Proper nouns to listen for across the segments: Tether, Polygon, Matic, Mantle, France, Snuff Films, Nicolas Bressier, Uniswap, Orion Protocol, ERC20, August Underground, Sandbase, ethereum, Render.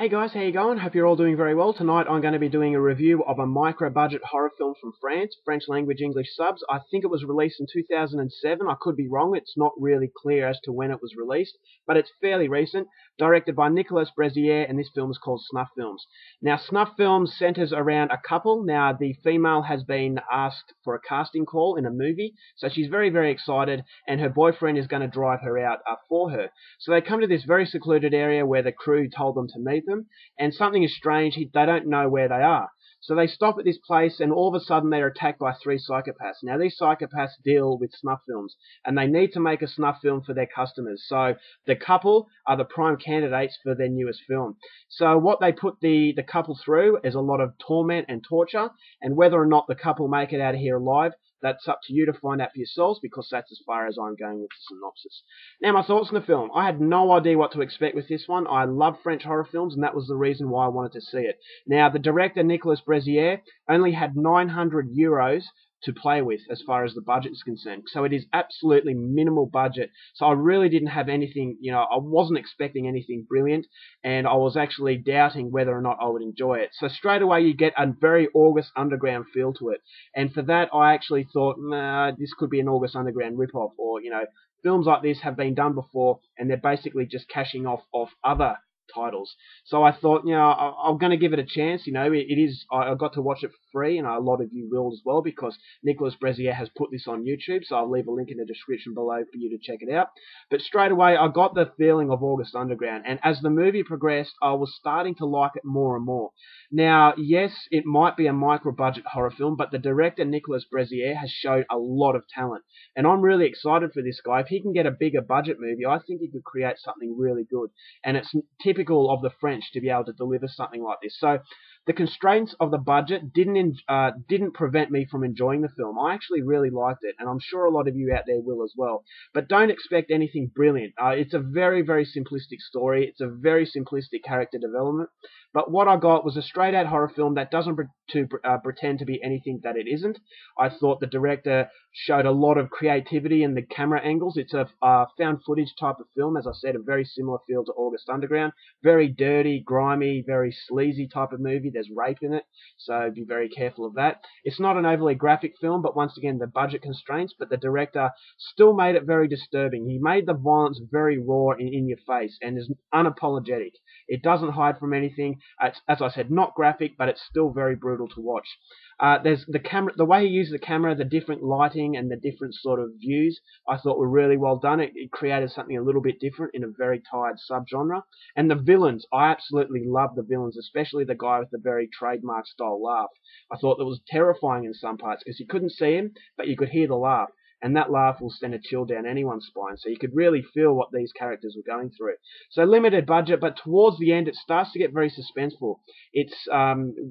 Hey guys, how you going? Hope you're all doing very well. Tonight I'm going to be doing a review of a micro-budget horror film from France, French language, English subs. I think it was released in 2007. I could be wrong. It's not really clear as to when it was released, but it's fairly recent. Directed by Nicolas Bressier, and this film is called Snuff Films. Now, Snuff Films centers around a couple. Now, the female has been asked for a casting call in a movie, so she's very, very excited, and her boyfriend is going to drive her out for her. So they come to this very secluded area where the crew told them to meet them, and something is strange. They don't know where they are. So they stop at this place, and all of a sudden they're attacked by three psychopaths. Now, these psychopaths deal with snuff films, and they need to make a snuff film for their customers. So the couple are the prime candidates for their newest film. So what they put the couple through is a lot of torment and torture, and whether or not the couple make it out of here alive, that's up to you to find out for yourselves, because that's as far as I'm going with the synopsis. Now, my thoughts on the film. I had no idea what to expect with this one. I love French horror films, and that was the reason why I wanted to see it. Now, the director, Nicolas Bressier, only had €900 to play with as far as the budget is concerned. So it is absolutely minimal budget. So I really didn't have anything, I wasn't expecting anything brilliant, and I was actually doubting whether or not I would enjoy it. So straight away you get a very August Underground feel to it. And for that I actually thought, nah, this could be an August Underground ripoff, or, films like this have been done before and they're basically just cashing off other titles. So I thought, I'm going to give it a chance. I got to watch it for free, and a lot of you will as well, because Nicolas Bressier has put this on YouTube, so I'll leave a link in the description below for you to check it out. But straight away, I got the feeling of August Underground, and as the movie progressed, I was starting to like it more and more. Now, yes, it might be a micro-budget horror film, but the director, Nicolas Bressier, has showed a lot of talent, and I'm really excited for this guy. If he can get a bigger budget movie, I think he could create something really good, and it's typically of the French to be able to deliver something like this. So the constraints of the budget didn't prevent me from enjoying the film. I actually really liked it, and I'm sure a lot of you out there will as well. But don't expect anything brilliant. It's a very, very simplistic story. It's a very simplistic character development. But what I got was a straight-out horror film that doesn't pretend to be anything that it isn't. I thought the director showed a lot of creativity in the camera angles. It's a found footage type of film, as I said, a very similar feel to August Underground. Very dirty, grimy, very sleazy type of movie. There's rape in it, so be very careful of that. It's not an overly graphic film, but once again, the budget constraints, but the director still made it very disturbing. He made the violence very raw and in your face, and is unapologetic. It doesn't hide from anything. It's, as I said, not graphic, but it's still very brutal to watch. There's the camera, the way he used the camera, the different lighting and the different sort of views, I thought were really well done. It created something a little bit different in a very tired subgenre. And the villains, I absolutely love the villains, especially the guy with the very trademark style laugh. I thought that was terrifying in some parts, because you couldn't see him, but you could hear the laugh. And that laugh will send a chill down anyone's spine, so you could really feel what these characters were going through. So limited budget, but towards the end it starts to get very suspenseful. It's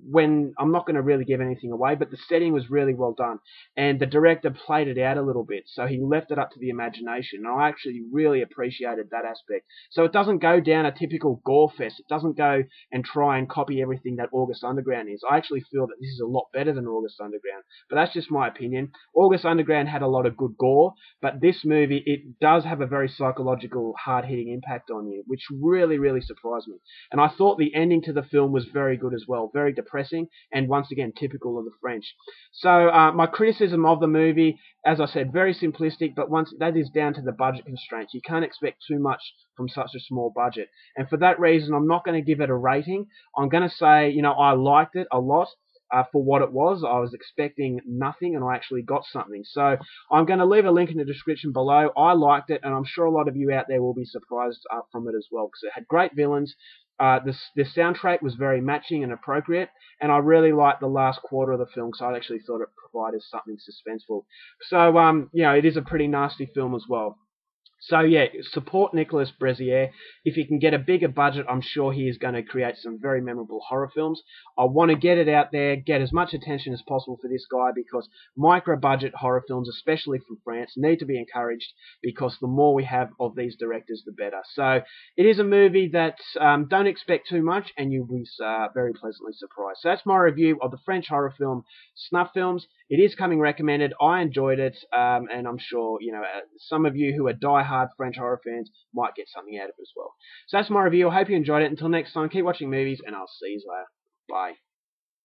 when I'm not going to really give anything away, but the setting was really well done, and the director played it out a little bit, so he left it up to the imagination. And I actually really appreciated that aspect. So it doesn't go down a typical gore fest. It doesn't go and try and copy everything that August Underground is. I actually feel that this is a lot better than August Underground, but that's just my opinion. August Underground had a lot of good gore, but this movie, it does have a very psychological, hard-hitting impact on you, which really, really surprised me. And I thought the ending to the film was very good as well, very depressing, and once again, typical of the French. So my criticism of the movie, as I said, very simplistic, but once that is down to the budget constraints. You can't expect too much from such a small budget. And for that reason, I'm not going to give it a rating. I'm going to say, I liked it a lot. For what it was, I was expecting nothing, and I actually got something. So I'm going to leave a link in the description below. I liked it, and I'm sure a lot of you out there will be surprised from it as well, because it had great villains. The soundtrack was very matching and appropriate, and I really liked the last quarter of the film, because I actually thought it provided something suspenseful. So, it is a pretty nasty film as well. So yeah, support Nicolas Bressier. If he can get a bigger budget, I'm sure he is going to create some very memorable horror films. I want to get it out there, get as much attention as possible for this guy, because micro-budget horror films, especially from France, need to be encouraged, because the more we have of these directors, the better. So it is a movie that don't expect too much, and you'll be very pleasantly surprised. So that's my review of the French horror film Snuff Films. It is coming recommended. I enjoyed it, and I'm sure some of you who are diehard French horror fans might get something out of it as well. So that's my review. I hope you enjoyed it. Until next time, keep watching movies, and I'll see you later. Bye.